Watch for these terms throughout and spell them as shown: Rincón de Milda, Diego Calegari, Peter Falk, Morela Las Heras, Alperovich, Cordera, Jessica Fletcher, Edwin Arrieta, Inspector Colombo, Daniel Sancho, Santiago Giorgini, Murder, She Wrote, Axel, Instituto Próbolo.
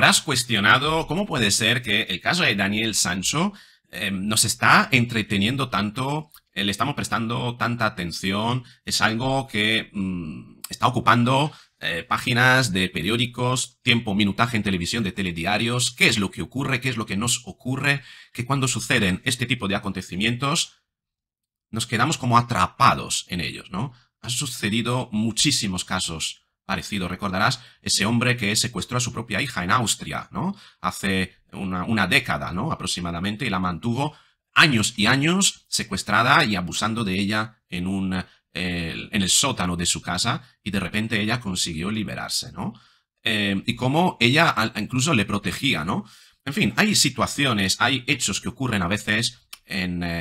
habrás cuestionado cómo puede ser que el caso de Daniel Sancho nos está entreteniendo tanto, le estamos prestando tanta atención, es algo que está ocupando páginas de periódicos, tiempo, minutaje en televisión, de telediarios. ¿Qué es lo que ocurre? ¿Qué es lo que nos ocurre? Que cuando suceden este tipo de acontecimientos nos quedamos como atrapados en ellos, ¿no? Han sucedido muchísimos casos parecidos. Recordarás ese hombre que secuestró a su propia hija en Austria, ¿no? Hace una década, ¿no? Aproximadamente, y la mantuvo años y años secuestrada y abusando de ella en el sótano de su casa, y de repente ella consiguió liberarse, ¿no? Y cómo ella incluso le protegía, ¿no? En fin, hay situaciones, hay hechos que ocurren a veces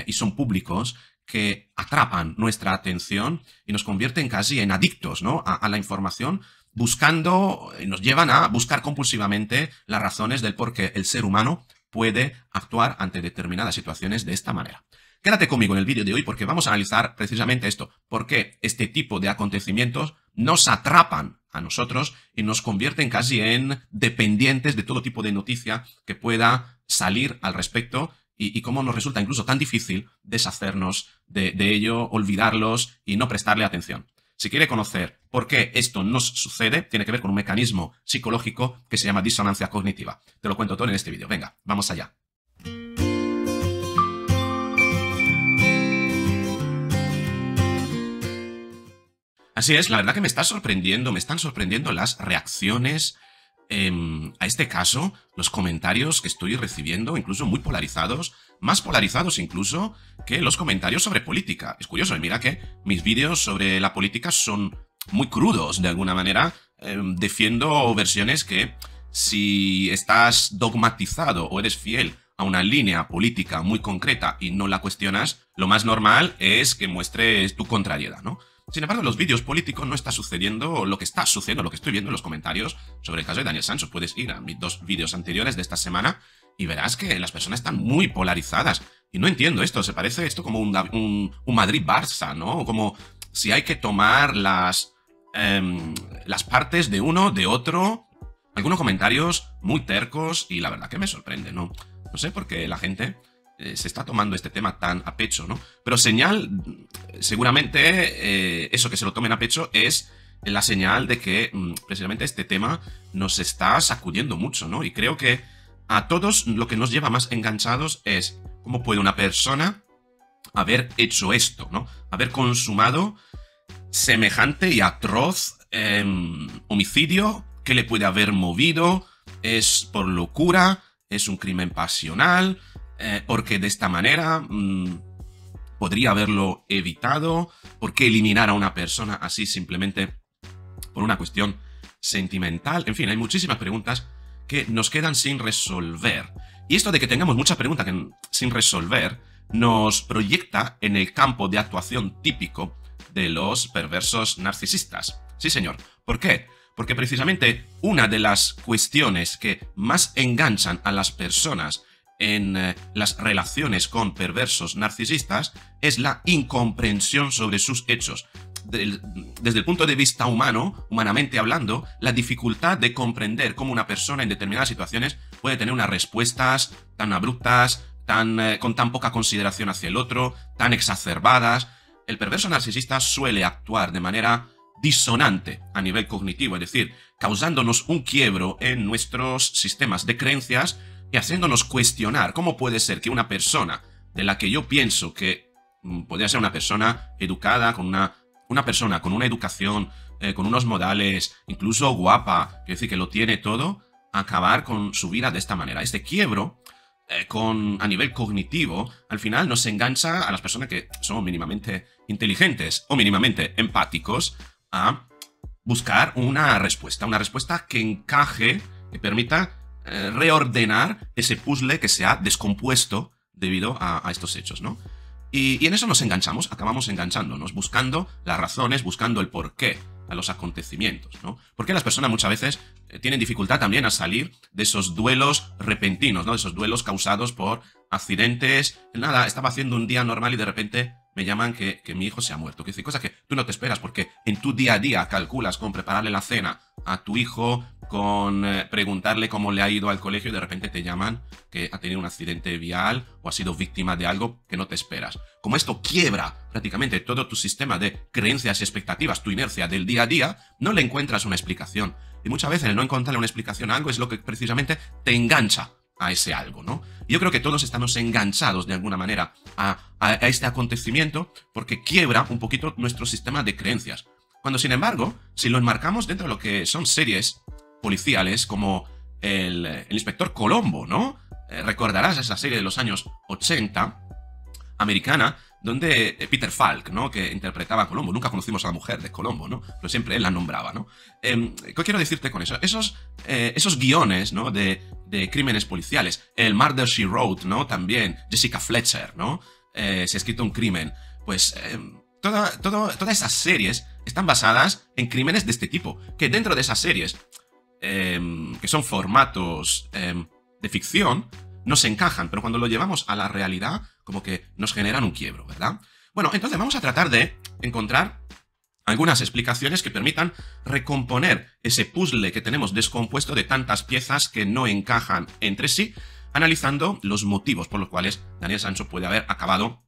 y son públicos, que atrapan nuestra atención y nos convierten casi en adictos, ¿no? a la información, buscando, nos llevan a buscar compulsivamente las razones del por qué el ser humano puede actuar ante determinadas situaciones de esta manera. Quédate conmigo en el vídeo de hoy porque vamos a analizar precisamente esto, por qué este tipo de acontecimientos nos atrapan a nosotros y nos convierten casi en dependientes de todo tipo de noticia que pueda salir al respecto, y cómo nos resulta incluso tan difícil deshacernos de ello, olvidarlos y no prestarle atención. Si quiere conocer por qué esto nos sucede, tiene que ver con un mecanismo psicológico que se llama disonancia cognitiva. Te lo cuento todo en este vídeo. Venga, vamos allá. Así es, la verdad que me están sorprendiendo las reacciones a este caso, los comentarios que estoy recibiendo, incluso muy polarizados, más polarizados incluso que los comentarios sobre política. Es curioso, mira que mis vídeos sobre la política son muy crudos, de alguna manera. Defiendo versiones que, si estás dogmatizado o eres fiel a una línea política muy concreta y no la cuestionas, lo más normal es que muestres tu contrariedad, ¿no? Sin embargo, en los vídeos políticos no está sucediendo lo que está sucediendo, lo que estoy viendo en los comentarios sobre el caso de Daniel Sancho. Puedes ir a mis dos vídeos anteriores de esta semana y verás que las personas están muy polarizadas. Y no entiendo esto, se parece esto como un Madrid-Barça, ¿no? Como si hay que tomar las partes de uno, de otro. Algunos comentarios muy tercos y la verdad que me sorprende, ¿no? No sé por qué la gente se está tomando este tema tan a pecho, ¿no? Pero señal, seguramente eso que se lo tomen a pecho es la señal de que precisamente este tema nos está sacudiendo mucho, ¿no? Y creo que a todos lo que nos lleva más enganchados es cómo puede una persona haber hecho esto, ¿no? Haber consumado semejante y atroz homicidio, que le puede haber movido, es por locura, es un crimen pasional. Porque de esta manera podría haberlo evitado. ¿Por qué eliminar a una persona así simplemente por una cuestión sentimental? En fin, hay muchísimas preguntas que nos quedan sin resolver. Y esto de que tengamos muchas preguntas sin resolver nos proyecta en el campo de actuación típico de los perversos narcisistas. Sí, señor. ¿Por qué? Porque precisamente una de las cuestiones que más enganchan a las personas en las relaciones con perversos narcisistas es la incomprensión sobre sus hechos. Desde el punto de vista humano, humanamente hablando, la dificultad de comprender cómo una persona en determinadas situaciones puede tener unas respuestas tan abruptas, con tan poca consideración hacia el otro, tan exacerbadas. El perverso narcisista suele actuar de manera disonante a nivel cognitivo, es decir, causándonos un quiebro en nuestros sistemas de creencias y haciéndonos cuestionar cómo puede ser que una persona de la que yo pienso que podría ser una persona educada, una persona con una educación, con unos modales, incluso guapa, es decir, que lo tiene todo, acabar con su vida de esta manera. Este quiebro a nivel cognitivo, al final nos engancha a las personas que son mínimamente inteligentes o mínimamente empáticos a buscar una respuesta que encaje, que permita reordenar ese puzzle que se ha descompuesto debido a estos hechos, ¿no? Y en eso nos enganchamos, acabamos enganchándonos, buscando las razones, buscando el porqué a los acontecimientos, ¿no? Porque las personas muchas veces tienen dificultad también a salir de esos duelos repentinos, ¿no? De esos duelos causados por accidentes. Nada, estaba haciendo un día normal y de repente me llaman que mi hijo se ha muerto. Que decir, cosas que tú no te esperas porque en tu día a día calculas con prepararle la cena a tu hijo, con preguntarle cómo le ha ido al colegio y de repente te llaman que ha tenido un accidente vial o ha sido víctima de algo que no te esperas. Como esto quiebra prácticamente todo tu sistema de creencias y expectativas, tu inercia del día a día, no le encuentras una explicación. Y muchas veces el no encontrarle una explicación a algo es lo que precisamente te engancha a ese algo, ¿no? Yo creo que todos estamos enganchados de alguna manera a este acontecimiento porque quiebra un poquito nuestro sistema de creencias. Cuando, sin embargo, si lo enmarcamos dentro de lo que son series policiales como el Inspector Colombo, ¿no? Recordarás esa serie de los años 80, americana, donde Peter Falk, ¿no? Que interpretaba a Colombo. Nunca conocimos a la mujer de Colombo, ¿no? Pero siempre él la nombraba, ¿no? ¿Qué quiero decirte con eso? Esos guiones, ¿no? De crímenes policiales. El Murder, She Wrote, ¿no? También. Jessica Fletcher, ¿no? Se ha escrito un crimen. Pues todas esas series están basadas en crímenes de este tipo. Que dentro de esas series, que son formatos de ficción, no se encajan. Pero cuando lo llevamos a la realidad, como que nos generan un quiebro, ¿verdad? Bueno, entonces vamos a tratar de encontrar algunas explicaciones que permitan recomponer ese puzzle que tenemos descompuesto de tantas piezas que no encajan entre sí, analizando los motivos por los cuales Daniel Sancho puede haber acabado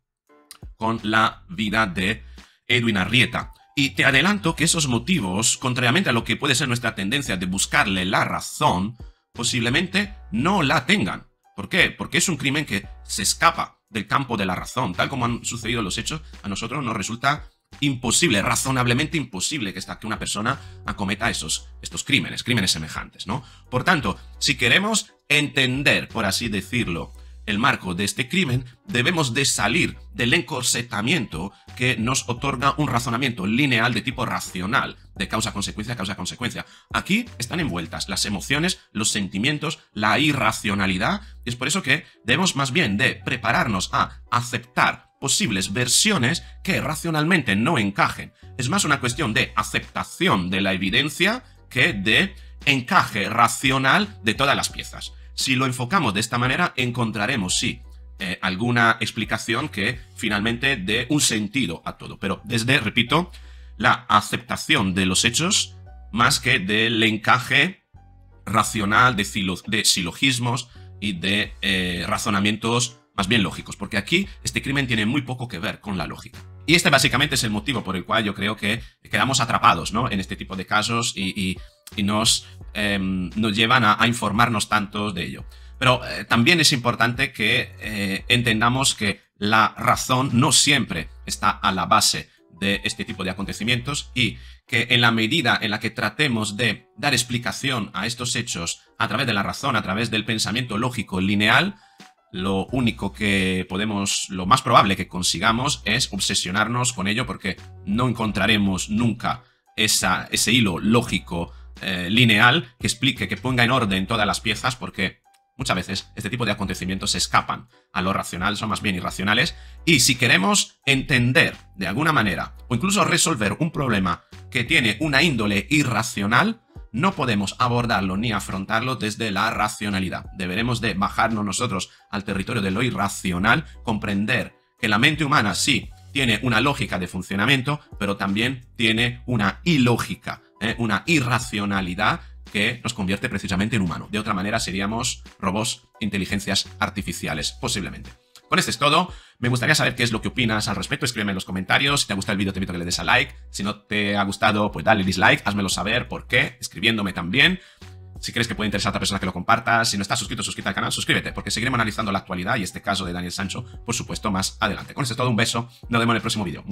con la vida de Edwin Arrieta. Y te adelanto que esos motivos, contrariamente a lo que puede ser nuestra tendencia de buscarle la razón, posiblemente no la tengan. ¿Por qué? Porque es un crimen que se escapa del campo de la razón. Tal como han sucedido los hechos, a nosotros nos resulta imposible, razonablemente imposible, que una persona acometa estos crímenes semejantes, ¿no? Por tanto, si queremos entender, por así decirlo, el marco de este crimen, debemos de salir del encorsetamiento que nos otorga un razonamiento lineal de tipo racional, de causa-consecuencia, causa-consecuencia. Aquí están envueltas las emociones, los sentimientos, la irracionalidad, y es por eso que debemos más bien de prepararnos a aceptar posibles versiones que racionalmente no encajen. Es más una cuestión de aceptación de la evidencia que de encaje racional de todas las piezas. Si lo enfocamos de esta manera, encontraremos, sí, alguna explicación que finalmente dé un sentido a todo. Pero desde, repito, la aceptación de los hechos más que del encaje racional de silogismos y de razonamientos más bien lógicos. Porque aquí este crimen tiene muy poco que ver con la lógica. Y este básicamente es el motivo por el cual yo creo que quedamos atrapados, ¿no? En este tipo de casos y nos llevan a informarnos tanto de ello. Pero también es importante que entendamos que la razón no siempre está a la base de este tipo de acontecimientos y que en la medida en la que tratemos de dar explicación a estos hechos a través de la razón, a través del pensamiento lógico lineal, lo único que podemos, lo más probable que consigamos es obsesionarnos con ello porque no encontraremos nunca ese hilo lógico lineal que explique, que ponga en orden todas las piezas, porque muchas veces este tipo de acontecimientos se escapan a lo racional, son más bien irracionales. Y si queremos entender de alguna manera o incluso resolver un problema que tiene una índole irracional, no podemos abordarlo ni afrontarlo desde la racionalidad. Deberemos de bajarnos nosotros al territorio de lo irracional, comprender que la mente humana sí tiene una lógica de funcionamiento, pero también tiene una ilógica, una irracionalidad que nos convierte precisamente en humano. De otra manera seríamos robots, inteligencias artificiales, posiblemente. Con esto es todo. Me gustaría saber qué es lo que opinas al respecto. Escríbeme en los comentarios. Si te ha gustado el vídeo, te invito a que le des a like. Si no te ha gustado, pues dale dislike. Házmelo saber por qué, escribiéndome también. Si crees que puede interesar a otra persona, que lo compartas. Si no estás suscrito, suscríbete al canal, suscríbete, porque seguiremos analizando la actualidad y este caso de Daniel Sancho, por supuesto, más adelante. Con esto es todo. Un beso. Nos vemos en el próximo vídeo.